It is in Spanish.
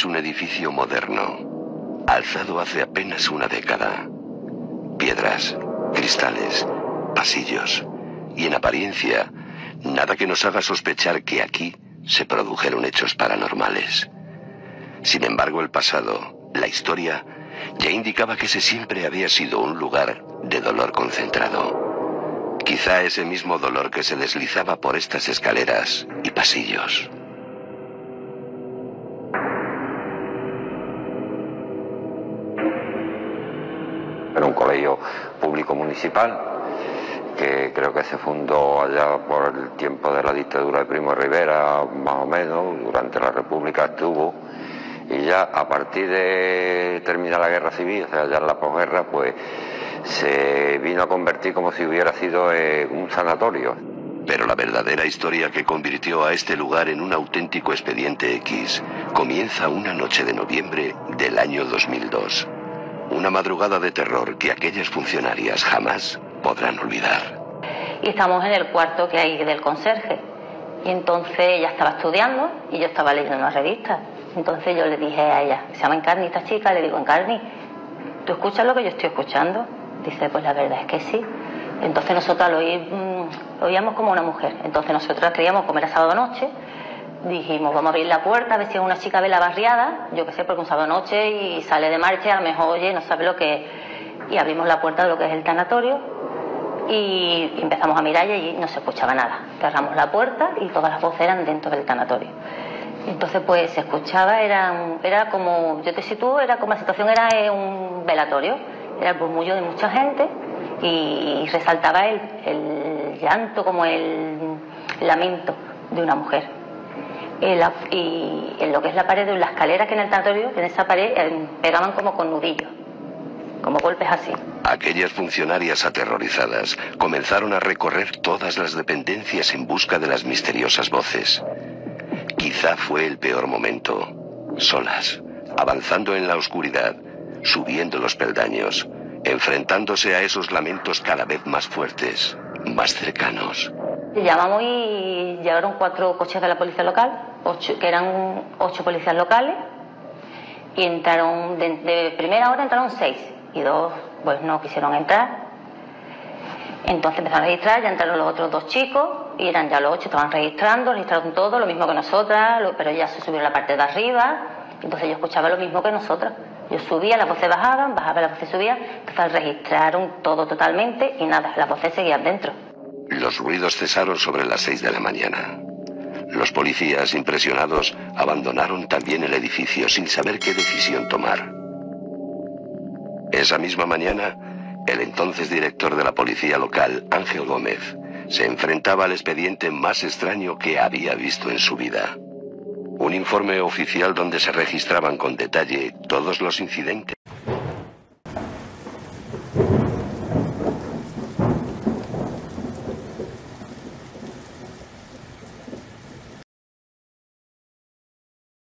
es un edificio moderno, alzado hace apenas una década. Piedras, cristales, pasillos y, en apariencia, nada que nos haga sospechar que aquí se produjeron hechos paranormales. Sin embargo, el pasado, la historia, ya indicaba que ese siempre había sido un lugar de dolor concentrado. Quizá ese mismo dolor que se deslizaba por estas escaleras y pasillos. Era un colegio público municipal que creo que se fundó allá por el tiempo de la dictadura de Primo Rivera, más o menos. Durante la República estuvo, y ya a partir de terminar la guerra civil, o sea, ya en la posguerra, pues se vino a convertir como si hubiera sido un sanatorio. Pero la verdadera historia que convirtió a este lugar en un auténtico expediente X comienza una noche de noviembre del año 2002. Una madrugada de terror que aquellas funcionarias jamás podrán olvidar. Y estamos en el cuarto que hay del conserje. Y entonces ella estaba estudiando y yo estaba leyendo una revista. Entonces yo le dije a ella, se llama Encarni esta chica, le digo, Encarni, ¿tú escuchas lo que yo estoy escuchando? Dice, pues la verdad es que sí. Entonces nosotras lo oíamos como una mujer. Entonces nosotras creíamos, como era sábado noche, dijimos, vamos a abrir la puerta a ver si es una chica de la barriada, yo qué sé, porque un sábado noche y sale de marcha, a lo mejor oye, no sabe lo que es. Y abrimos la puerta de lo que es el tanatorio y empezamos a mirar y allí no se escuchaba nada. Cerramos la puerta y todas las voces eran dentro del tanatorio. Entonces pues se escuchaba, era como, yo te sitúo, era como la situación era un velatorio, era el murmullo de mucha gente y resaltaba el llanto, como el lamento de una mujer. Y en lo que es la pared de las escaleras que en el tanatorio, en esa pared pegaban como con nudillos, como golpes así. Aquellas funcionarias aterrorizadas comenzaron a recorrer todas las dependencias en busca de las misteriosas voces. Quizá fue el peor momento. Solas, avanzando en la oscuridad, subiendo los peldaños, enfrentándose a esos lamentos cada vez más fuertes, más cercanos. Llamamos y llegaron 4 coches de la policía local, 8, que eran 8 policías locales, y entraron, de primera hora entraron 6, y 2 pues no quisieron entrar. Entonces empezaron a registrar, ya entraron los otros 2 chicos, y eran ya los 8, estaban registraron todo, lo mismo que nosotras, pero ya se subieron a la parte de arriba, entonces yo escuchaba lo mismo que nosotras. Yo subía, las voces bajaban, bajaba, las voces subían, entonces registraron todo totalmente y nada, las voces seguían dentro. Los ruidos cesaron sobre las 6 de la mañana. Los policías, impresionados, abandonaron también el edificio sin saber qué decisión tomar. Esa misma mañana, el entonces director de la policía local, Ángel Gómez, se enfrentaba al expediente más extraño que había visto en su vida. Un informe oficial donde se registraban con detalle todos los incidentes.